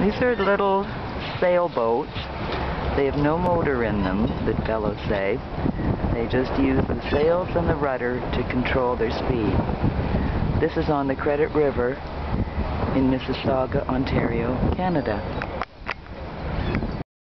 These are little sailboats. They have no motor in them, the fellows say. They just use the sails and the rudder to control their speed. This is on the Credit River in Mississauga, Ontario, Canada.